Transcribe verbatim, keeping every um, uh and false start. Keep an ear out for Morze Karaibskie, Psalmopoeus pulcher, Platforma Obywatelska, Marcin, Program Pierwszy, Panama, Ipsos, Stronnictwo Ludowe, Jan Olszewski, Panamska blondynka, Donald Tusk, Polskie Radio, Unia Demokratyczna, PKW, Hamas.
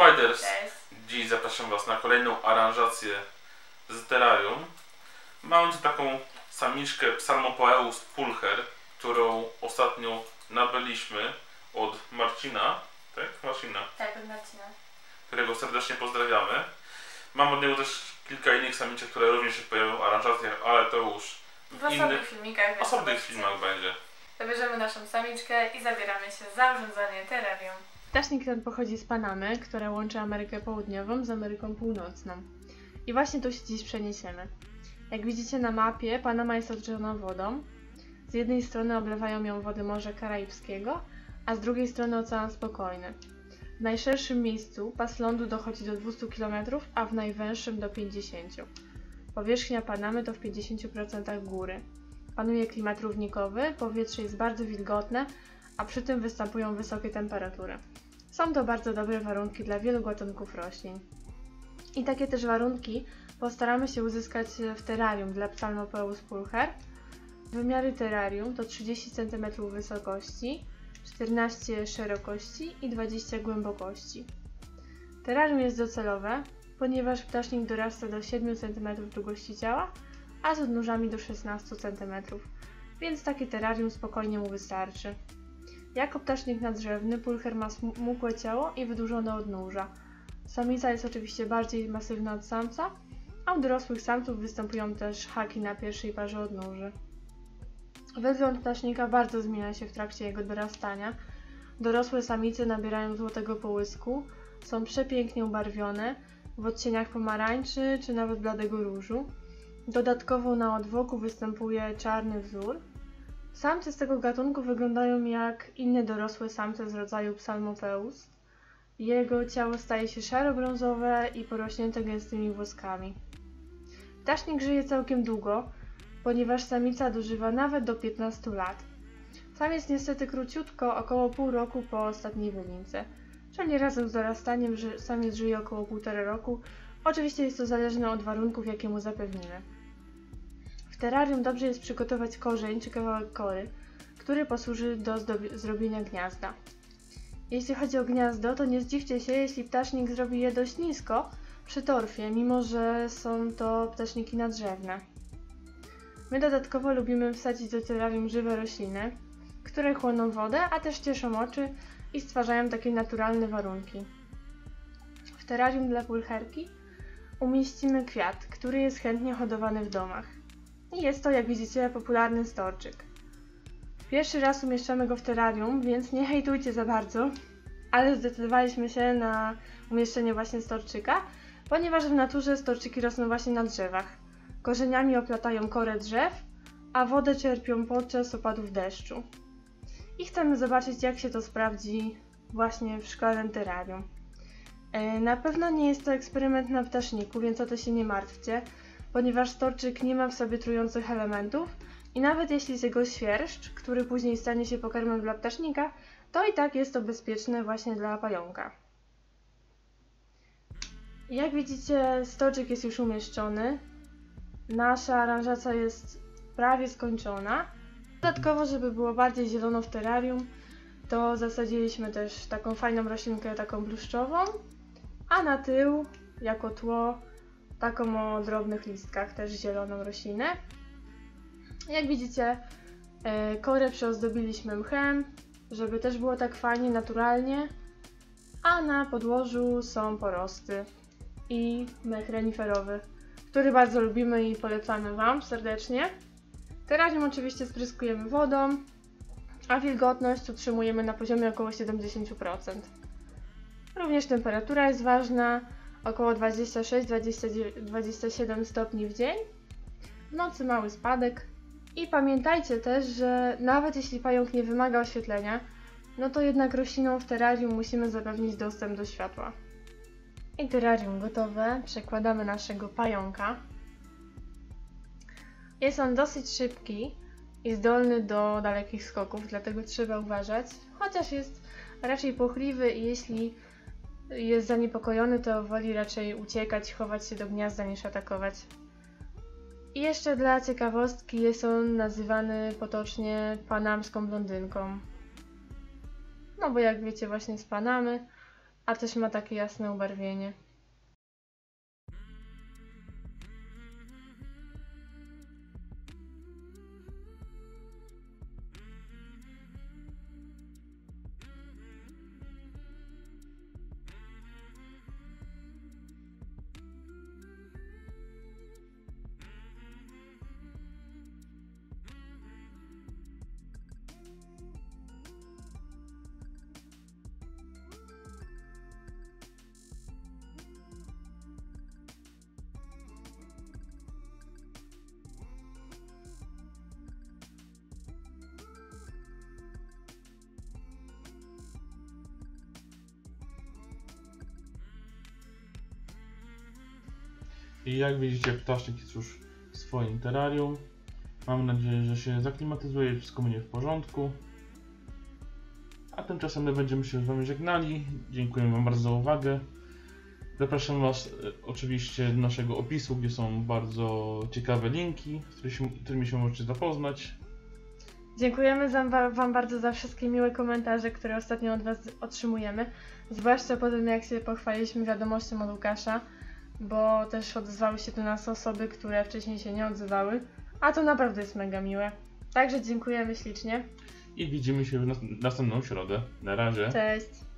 Spiders. Dziś zapraszam Was na kolejną aranżację z terrarium. Mamy tu taką samiczkę Psalmopoeus pulcher, którą ostatnio nabyliśmy od Marcina. Tak? Marcina. Tak, od Marcina. Którego serdecznie pozdrawiamy. Mam od niego też kilka innych samiczek, które również się pojawią w aranżacjach, ale to już w osobnych filmikach. W osobnych filmach będzie. Zabierzemy naszą samiczkę i zabieramy się za urządzanie terrarium. Ptasznik ten pochodzi z Panamy, która łączy Amerykę Południową z Ameryką Północną. I właśnie tu się dziś przeniesiemy. Jak widzicie na mapie, Panama jest otoczona wodą. Z jednej strony oblewają ją wody Morza Karaibskiego, a z drugiej strony Ocean Spokojny. W najszerszym miejscu pas lądu dochodzi do dwustu kilometrów, a w najwęższym do pięćdziesięciu. Powierzchnia Panamy to w pięćdziesięciu procentach góry. Panuje klimat równikowy, powietrze jest bardzo wilgotne, a przy tym występują wysokie temperatury. Są to bardzo dobre warunki dla wielu gatunków roślin. I takie też warunki postaramy się uzyskać w terrarium dla Psalmopoeus pulcher. Wymiary terrarium to trzydzieści centymetrów wysokości, czternaście szerokości i dwadzieścia głębokości. Terrarium jest docelowe, ponieważ ptasznik dorasta do siedmiu centymetrów długości ciała, a z odnóżami do szesnastu centymetrów, więc takie terrarium spokojnie mu wystarczy. Jako ptasznik nadrzewny pulcher ma smukłe ciało i wydłużone odnóża. Samica jest oczywiście bardziej masywna od samca, a u dorosłych samców występują też haki na pierwszej parze odnóży. Wygląd ptasznika bardzo zmienia się w trakcie jego dorastania. Dorosłe samice nabierają złotego połysku, są przepięknie ubarwione, w odcieniach pomarańczy czy nawet bladego różu. Dodatkowo na odwoku występuje czarny wzór. Samce z tego gatunku wyglądają jak inne dorosłe samce z rodzaju Psalmopeus. Jego ciało staje się szaro-brązowe i porośnięte gęstymi włoskami. Ptasznik żyje całkiem długo, ponieważ samica dożywa nawet do piętnastu lat. Sam jest niestety króciutko, około pół roku po ostatniej wylince, czyli razem z dorastaniem samiec żyje około półtora roku. Oczywiście jest to zależne od warunków, jakie mu zapewnimy. W terrarium dobrze jest przygotować korzeń czy kawałek kory, który posłuży do zrobienia gniazda. Jeśli chodzi o gniazdo, to nie zdziwcie się, jeśli ptasznik zrobi je dość nisko przy torfie, mimo że są to ptaszniki nadrzewne. My dodatkowo lubimy wsadzić do terrarium żywe rośliny, które chłoną wodę, a też cieszą oczy i stwarzają takie naturalne warunki. W terrarium dla pulcherki umieścimy kwiat, który jest chętnie hodowany w domach. I jest to, jak widzicie, popularny storczyk. Pierwszy raz umieszczamy go w terrarium, więc nie hejtujcie za bardzo, ale zdecydowaliśmy się na umieszczenie właśnie storczyka, ponieważ w naturze storczyki rosną właśnie na drzewach. Korzeniami oplatają korę drzew, a wodę czerpią podczas opadów deszczu. I chcemy zobaczyć, jak się to sprawdzi właśnie w szklanym terrarium. Na pewno nie jest to eksperyment na ptaszniku, więc o to się nie martwcie, ponieważ storczyk nie ma w sobie trujących elementów i nawet jeśli jest jego świerszcz, który później stanie się pokarmem dla ptasznika, to i tak jest to bezpieczne właśnie dla pająka. Jak widzicie, storczyk jest już umieszczony. Nasza aranżacja jest prawie skończona. Dodatkowo, żeby było bardziej zielono w terrarium, to zasadziliśmy też taką fajną roślinkę, taką bluszczową, a na tył, jako tło, taką o drobnych listkach, też zieloną roślinę. Jak widzicie, korę przyozdobiliśmy mchem, żeby też było tak fajnie, naturalnie, a na podłożu są porosty i mech reniferowy, który bardzo lubimy i polecamy Wam serdecznie. Terrarium oczywiście spryskujemy wodą, a wilgotność utrzymujemy na poziomie około siedemdziesięciu procent. Również temperatura jest ważna, około dwudziestu sześciu do dwudziestu siedmiu stopni w dzień, w nocy mały spadek. I pamiętajcie też, że nawet jeśli pająk nie wymaga oświetlenia, no to jednak roślinom w terrarium musimy zapewnić dostęp do światła. I terrarium gotowe, przekładamy naszego pająka. Jest on dosyć szybki i zdolny do dalekich skoków, dlatego trzeba uważać, chociaż jest raczej płochliwy i jeśli jest zaniepokojony, to woli raczej uciekać, chować się do gniazda niż atakować. I jeszcze dla ciekawostki jest on nazywany potocznie panamską blondynką. No bo jak wiecie, właśnie z Panamy a też ma takie jasne ubarwienie. I jak widzicie, ptasznik jest już w swoim terrarium. Mam nadzieję, że się zaklimatyzuje, wszystko będzie w porządku. A tymczasem my będziemy się z wami żegnali. Dziękuję wam bardzo za uwagę. Zapraszam was e, oczywiście do naszego opisu, gdzie są bardzo ciekawe linki, z którymi się, którymi się możecie zapoznać. Dziękujemy za, wam bardzo za wszystkie miłe komentarze, które ostatnio od was otrzymujemy. Zwłaszcza po tym, jak się pochwaliliśmy wiadomością od Łukasza, bo też odezwały się do nas osoby, które wcześniej się nie odzywały, a to naprawdę jest mega miłe. Także dziękujemy ślicznie. I widzimy się w nas następną środę. Na razie. Cześć.